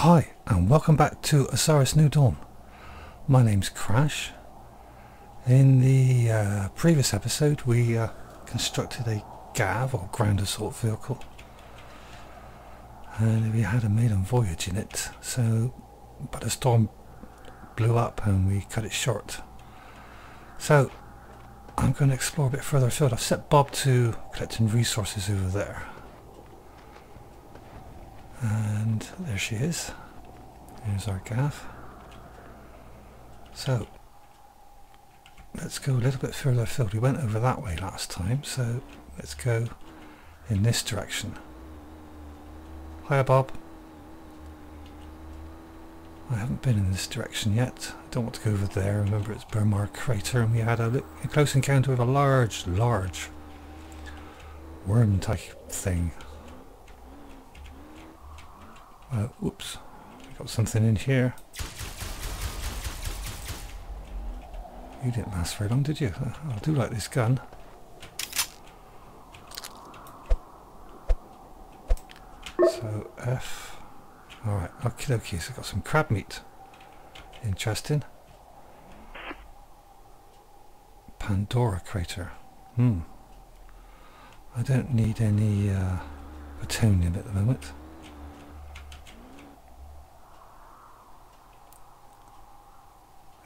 Hi and welcome back to Osiris New Dawn. My name's Crash. In the previous episode we constructed a GAV, or ground assault vehicle, and we had a maiden voyage in it, but a storm blew up and we cut it short. So I'm going to explore a bit further afield. I've set Bob to collecting resources over there. And there she is. Here's our gaff. So let's go a little bit further afield. We went over that way last time, so let's go in this direction. Hiya, Bob. I haven't been in this direction yet. I don't want to go over there. Remember, it's Burmar Crater, and we had a close encounter with a large worm type thing. Oops, I got something in here. You didn't last very long, did you? I do like this gun. So F. Alright, okie dokie, so I've got some crab meat. Interesting. Pandora crater. I don't need any plutonium at the moment.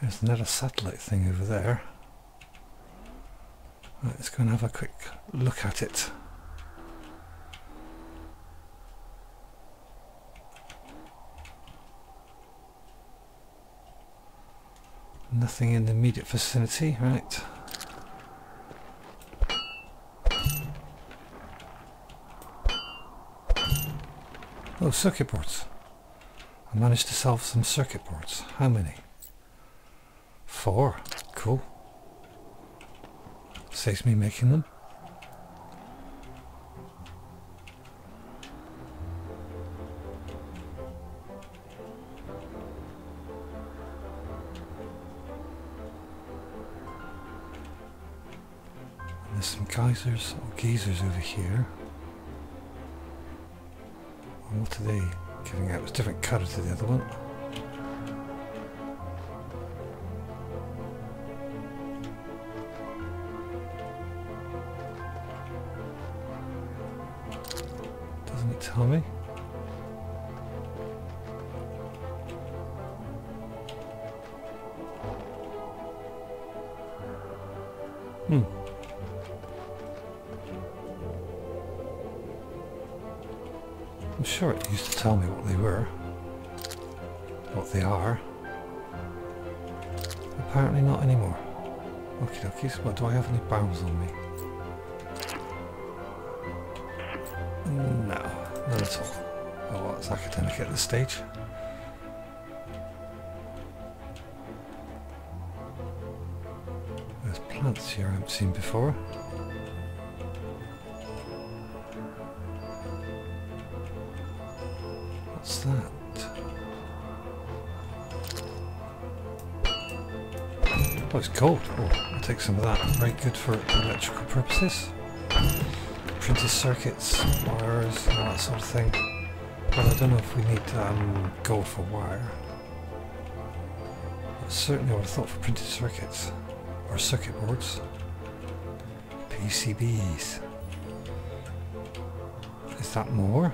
There's another satellite thing over there. Right, let's go and have a quick look at it. Nothing in the immediate vicinity, right. Oh, circuit boards. I managed to sell some circuit boards. How many? 4. Cool. Saves me making them. And there's some geysers or geezers over here. And what are they giving out? It's a different colour to the other one. Tommy. I'm sure it used to tell me what they were, what they are. Apparently not anymore. Okie dokie, so what, do I have any barrels on me? No. Not at all. Oh well, it's academic at this stage. There's plants here I haven't seen before. What's that? Oh, it's gold. Oh, I'll take some of that. Very good for electrical purposes. Printed circuits, wires, and all that sort of thing. Well, I don't know if we need gold for wire. But certainly I would have thought for printed circuits. Or circuit boards. PCBs. Is that more?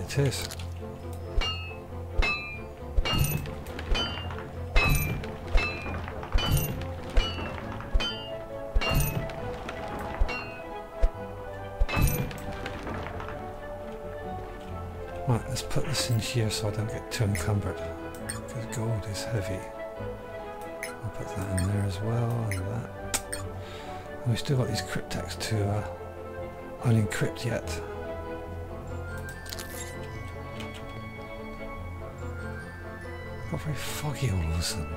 It is. Right, let's put this in here so I don't get too encumbered, because gold is heavy. I'll put that in there as well, and that. And we've still got these cryptex to unencrypt yet. It got very foggy all of a sudden.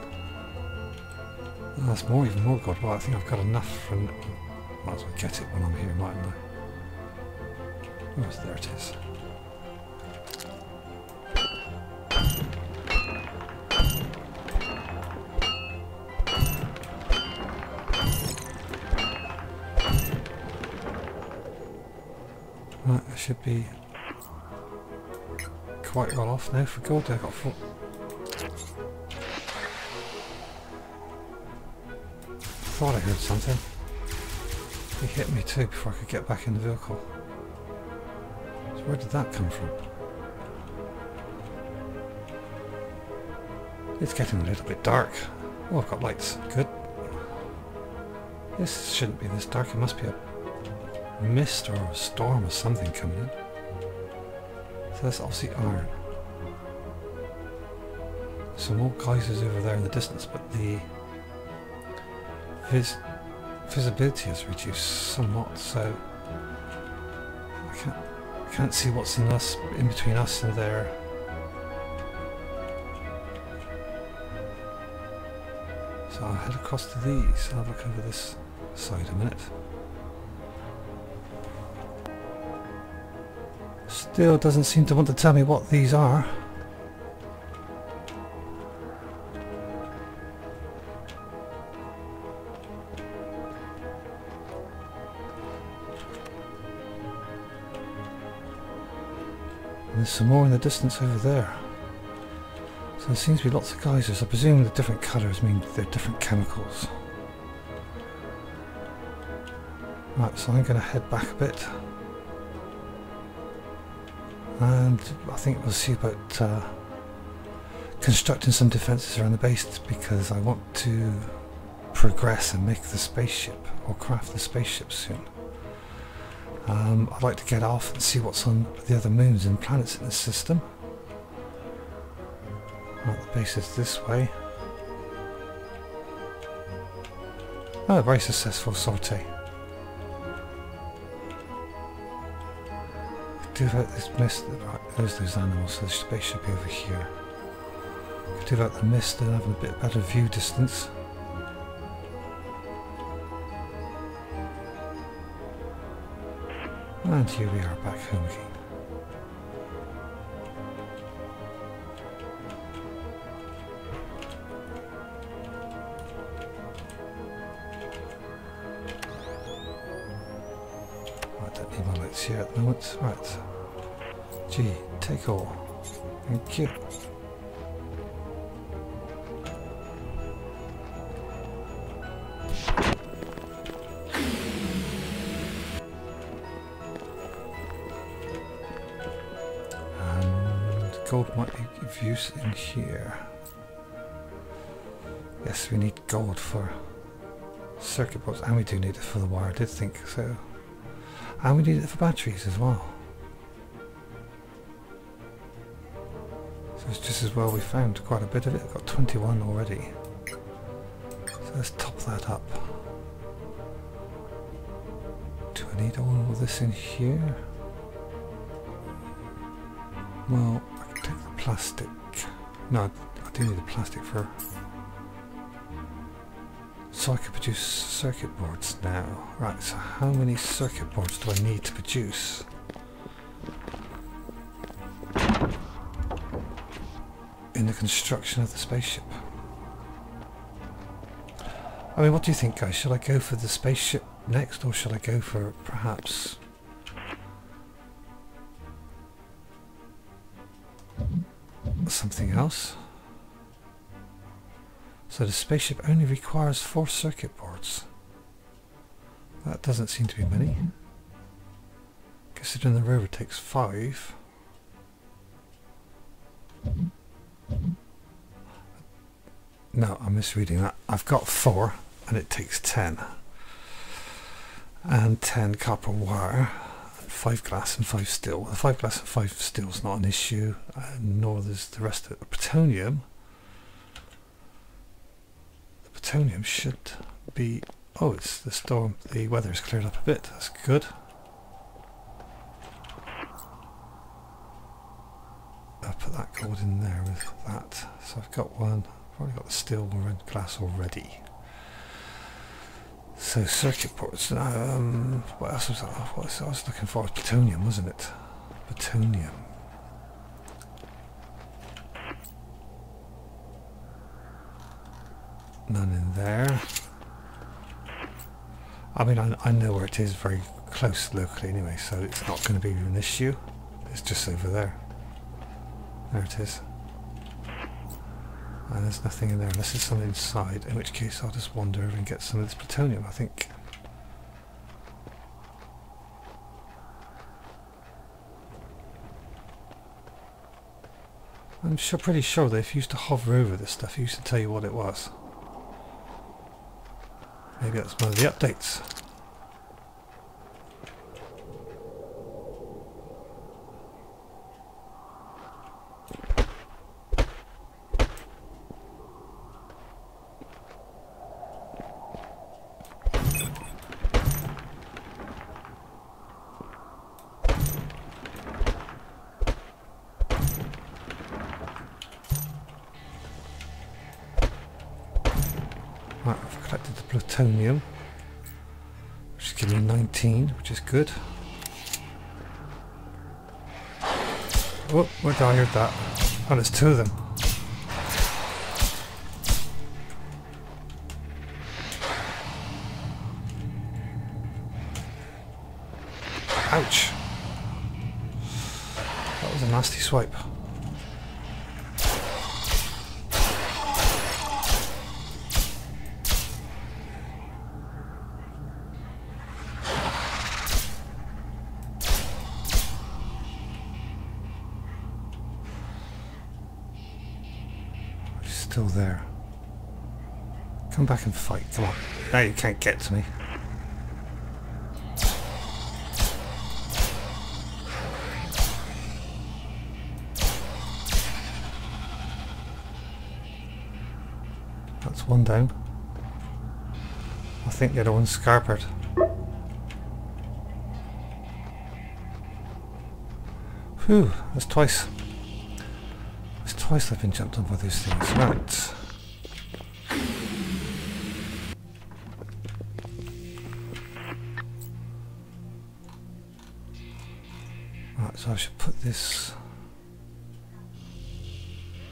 Oh, that's more, even more gold. Well, I think I've got enough for... Might as well get it when I'm here, mightn't I? Oh, there it is. Should be quite gone off now. For gold, I got 4. Thought I heard something. He hit me too before I could get back in the vehicle. So where did that come from? It's getting a little bit dark. Oh, I've got lights. Good. This shouldn't be this dark. It must be a mist or a storm or something coming in. So that's obviously iron. Some old geysers over there in the distance, but the visibility has reduced somewhat, so I can't see what's in between us and there. So I'll head across to these and have a look over this side a minute. Still doesn't seem to want to tell me what these are. There's some more in the distance over there. So there seems to be lots of geysers. I presume the different colours mean they're different chemicals. Right, so I'm going to head back a bit. And I think we'll see about constructing some defences around the base, because I want to progress and make the spaceship, or craft the spaceship soon. I'd like to get off and see what's on the other moons and planets in this system. Right, the base is this way. Oh, very successful sortie. I do about this mist. Right, there's those animals, so the space should be over here. I do about the mist and having a bit better view distance. And here we are back home again. Right, don't need my lights here at the moment. Right. Gee, take all. Thank you. Gold might be of use in here. Yes, we need gold for circuit boards, and we do need it for the wire, I did think so. And we need it for batteries as well. So it's just as well we found quite a bit of it. I've got 21 already. So let's top that up. Do I need all of this in here? Well, plastic. No, I do need the plastic for... So I can produce circuit boards now. Right, so how many circuit boards do I need to produce? In the construction of the spaceship. I mean, what do you think, guys? Should I go for the spaceship next, or should I go for perhaps... something else? So the spaceship only requires 4 circuit boards. That doesn't seem to be many, considering the rover takes 5. No, I'm misreading that. I've got 4 and it takes 10. And 10 copper wire. 5 glass and 5 steel. 5 glass and 5 steel is not an issue, nor is the rest of it. Plutonium. The plutonium should be... oh, it's the storm. The weather's cleared up a bit. That's good. I'll put that gold in there with that. So I've got one. I've probably got the steel and glass already. So circuit boards, what else was that? What was I was looking for? Plutonium, wasn't it? Plutonium. None in there. I mean, I know where it is, very close locally anyway, so it's not going to be an issue. It's just over there. There it is. And there's nothing in there unless there's something inside, in which case I'll just wander over and get some of this plutonium, I think. I'm sure, pretty sure that if you used to hover over this stuff, it used to tell you what it was. Maybe that's one of the updates. Plutonium, which is giving me 19, which is good. Oh, where did I hear that? Oh, there's two of them. Ouch! That was a nasty swipe. Still there. Come back and fight. Come on. Now you can't get to me. That's one down. I think the other one's scarpered. Whew, that's twice. I've been jumped on by these things. Right. Right, so I should put this...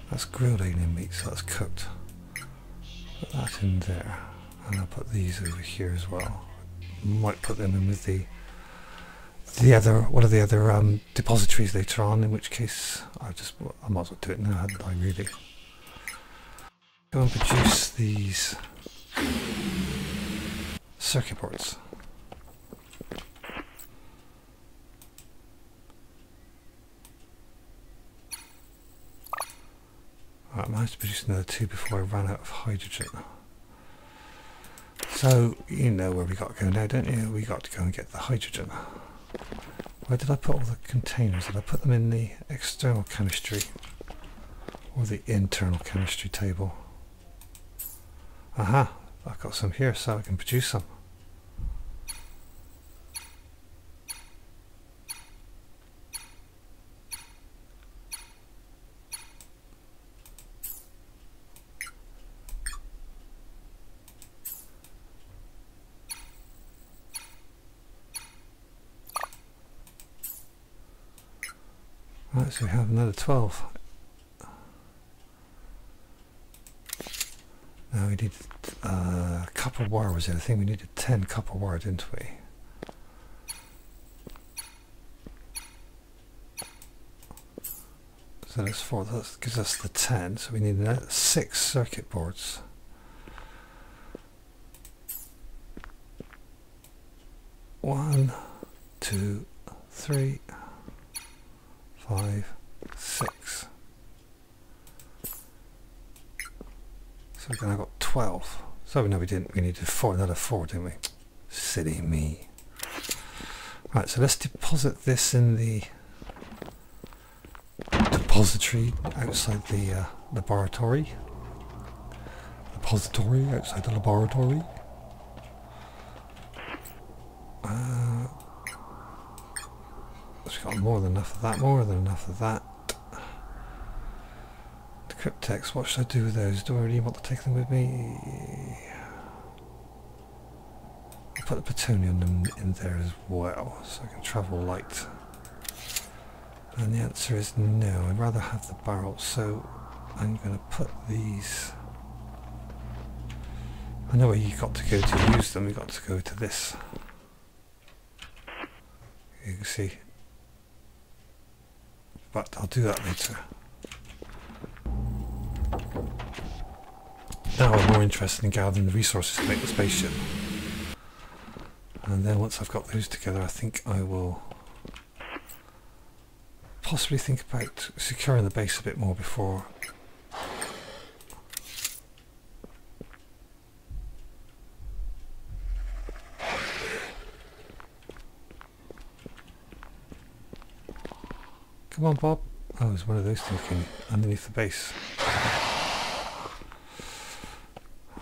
That's grilled alien meat, so that's cooked. Put that in there. And I'll put these over here as well. Might put them in with the other depositories later on, in which case I might as well do it now, hadn't I really? Go and produce these circuit boards. Right, I managed to produce another two before I ran out of hydrogen. So you know where we got to go now, don't you? We got to go and get the hydrogen. Where did I put all the containers? Did I put them in the external chemistry or the internal chemistry table? Aha! I've got some here, so I can produce some. Right, so we have another 12. Now we needed copper wire was the other thing. We needed 10 copper wire, didn't we? So that's 4, that gives us the 10, so we need another 6 circuit boards. One, two, three. 5, 6. So again, I got 12. So no, we didn't. We needed another four, didn't we? Silly me. Right, so let's deposit this in the depository outside the laboratory. Depository outside the laboratory. Got more than enough of that, more than enough of that. The cryptex, what should I do with those? Do I really want to take them with me? I'll put the plutonium in there as well, so I can travel light. And the answer is no, I'd rather have the barrels, so I'm going to put these... I know where you got to go to use them, you got to go to this. You can see. But I'll do that later. now I'm more interested in gathering the resources to make the spaceship. And then once I've got those together, I think I will possibly think about securing the base a bit more before Come on, Bob. Oh, there's one of those things underneath the base.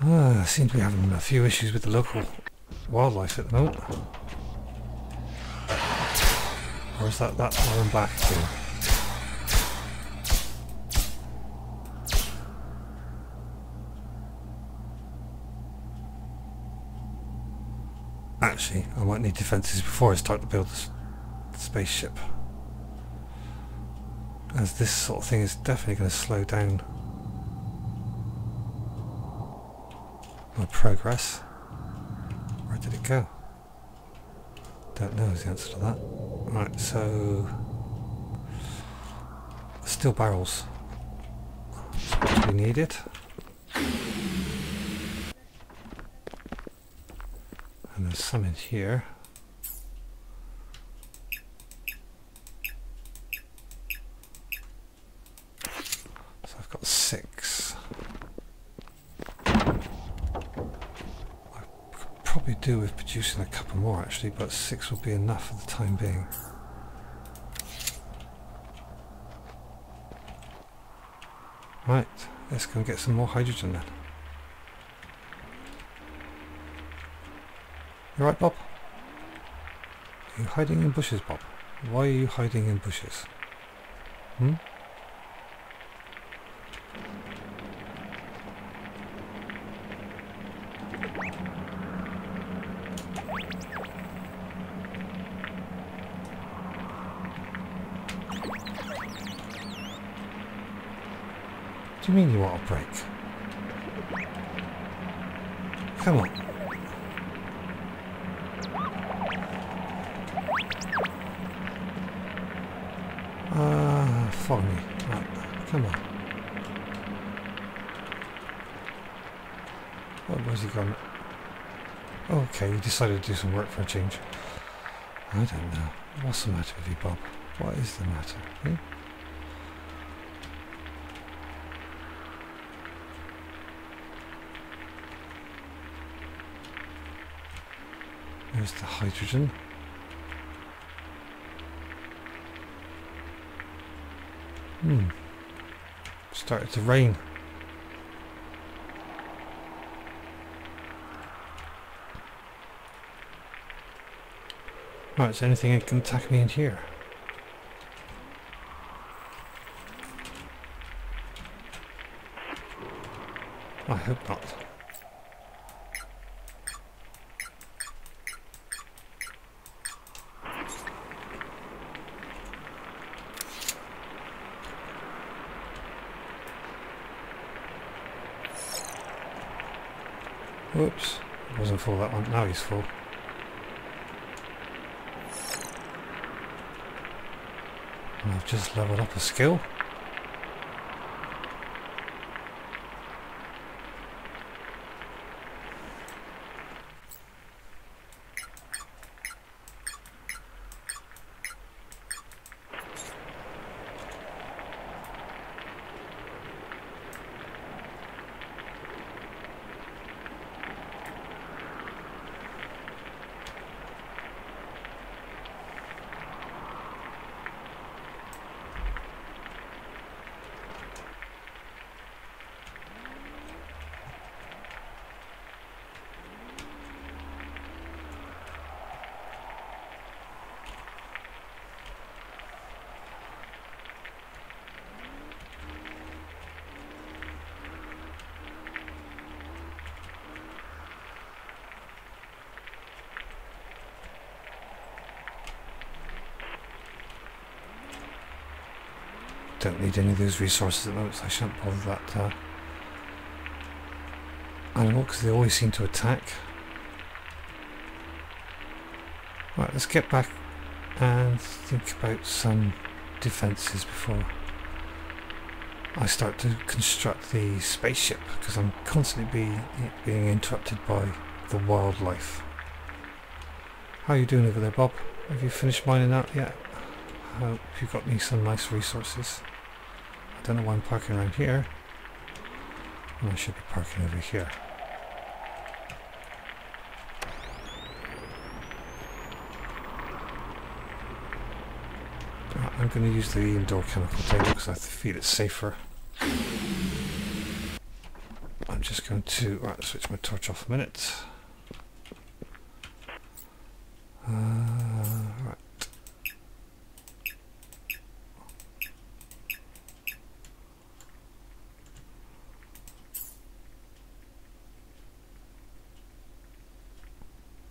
I seem to be having a few issues with the local wildlife at the moment. Or is that far and back again? Actually, I might need defences before I start to build this spaceship, as this sort of thing is definitely going to slow down my progress. Where did it go? Don't know is the answer to that. Right, so steel barrels, that's what we needed. And there's some in here. With producing a couple more actually, but 6 will be enough for the time being. Right, let's go and get some more hydrogen then. You right, Bob? Are you hiding in bushes, Bob? Why are you hiding in bushes? Hmm? What do you mean you want a break? Come on. Follow me. Right. Come on. Where's he gone? Okay, you decided to do some work for a change. I don't know. What's the matter with you, Bob? What is the matter? Hmm? There's the hydrogen. Started to rain. Right, is there anything that can attack me in here? I hope not. Whoops, wasn't full that one, now he's full. And I've just leveled up a skill. Don't need any of those resources at the moment, so I shan't bother that animal because they always seem to attack. Right, let's get back and think about some defences before I start to construct the spaceship, because I'm constantly being interrupted by the wildlife. How are you doing over there, Bob? Have you finished mining out yet? I hope you got me some nice resources. I don't know why I'm parking around here. I should be parking over here. I'm going to use the indoor chemical table because I feel it's safer. I'm just going to switch my torch off a minute.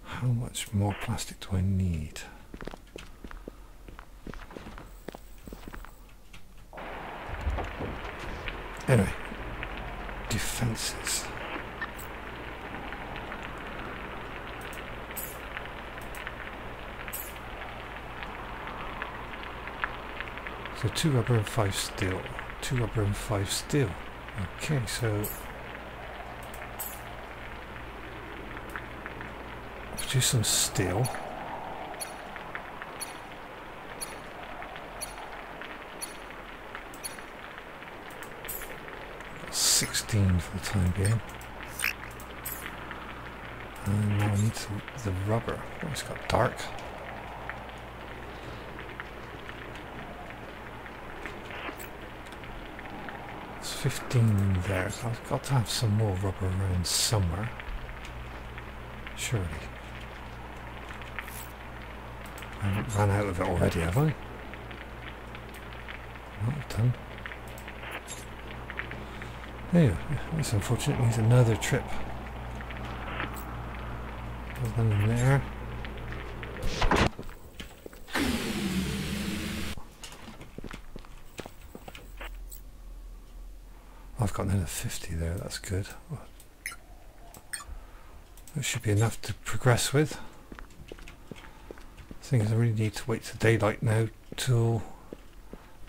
How much more plastic do I need? Anyway, defenses. So 2 rubber and 5 steel. 2 rubber and 5 steel. Okay, so produce some steel. Got 16 for the time being. And now I need the rubber. Oh, it's got dark. It's 15 there. So I've got to have some more rubber around somewhere. Surely. I haven't run out of it already, have I? Well done. There, this unfortunately is another trip. There's none in there. I've got another 50 there, that's good. That should be enough to progress with. Thing is, I really need to wait till daylight now to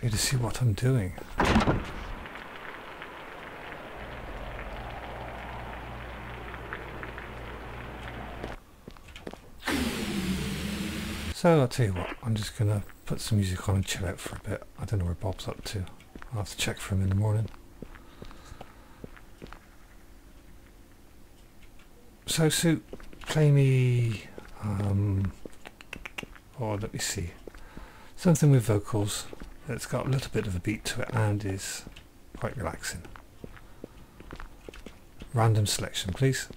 be able to see what I'm doing. So I'll tell you what, I'm just gonna put some music on and chill out for a bit. I don't know where Bob's up to. I'll have to check for him in the morning. So Sue, play me or let me see, something with vocals that's got a little bit of a beat to it and is quite relaxing. Random selection, please.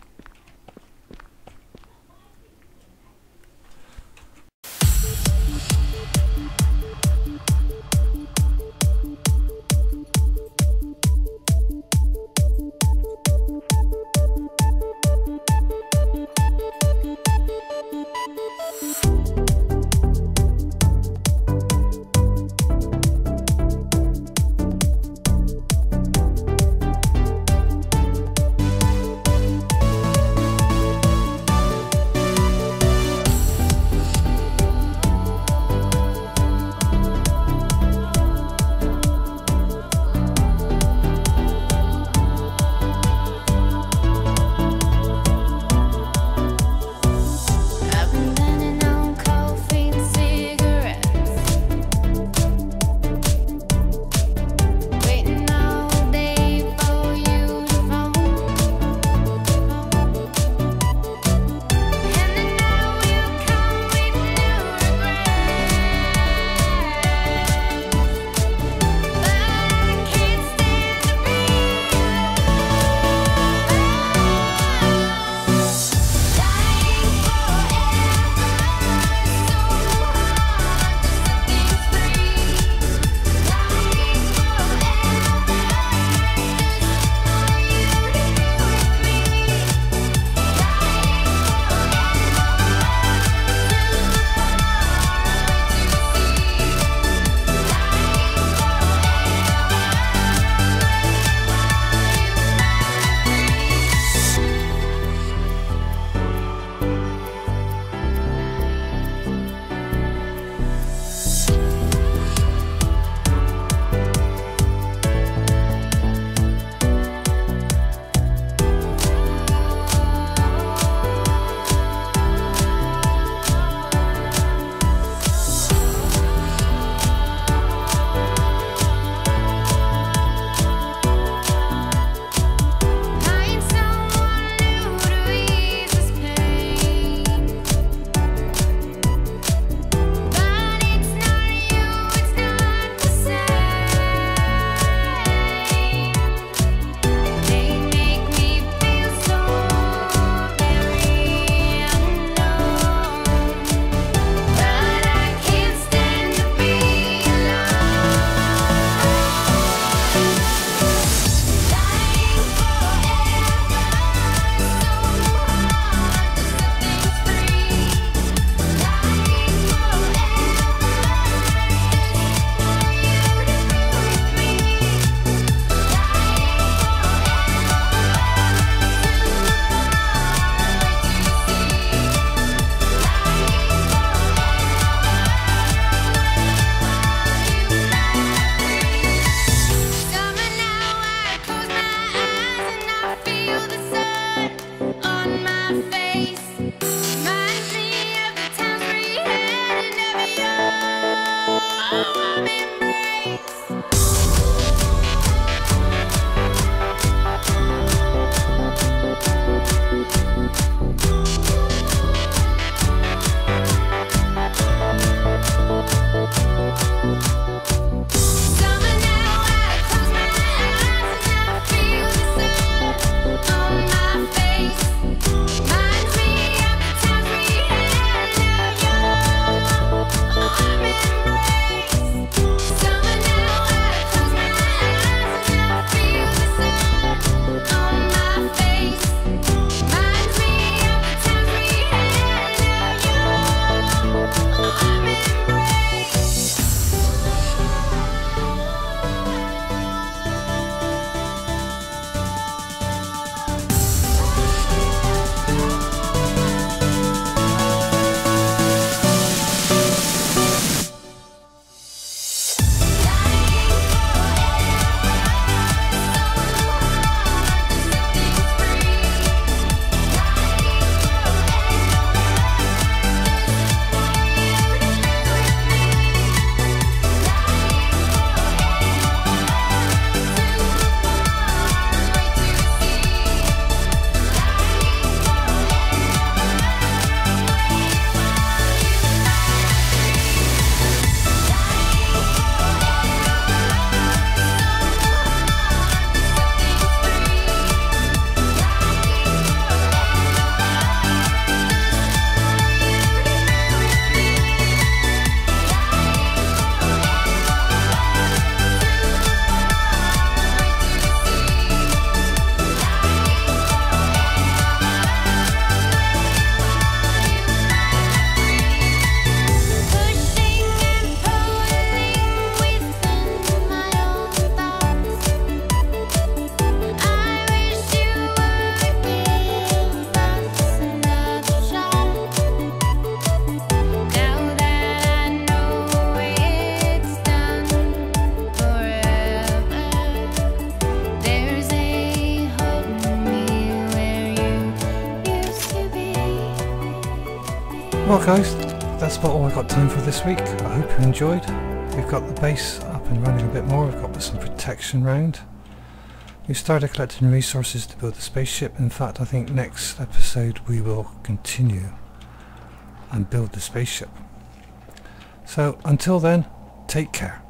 Well guys, that's about all I've got time for this week. I hope you enjoyed. We've got the base up and running a bit more. We've got some protection round. We started collecting resources to build the spaceship. In fact, I think next episode we will continue and build the spaceship. So until then, take care.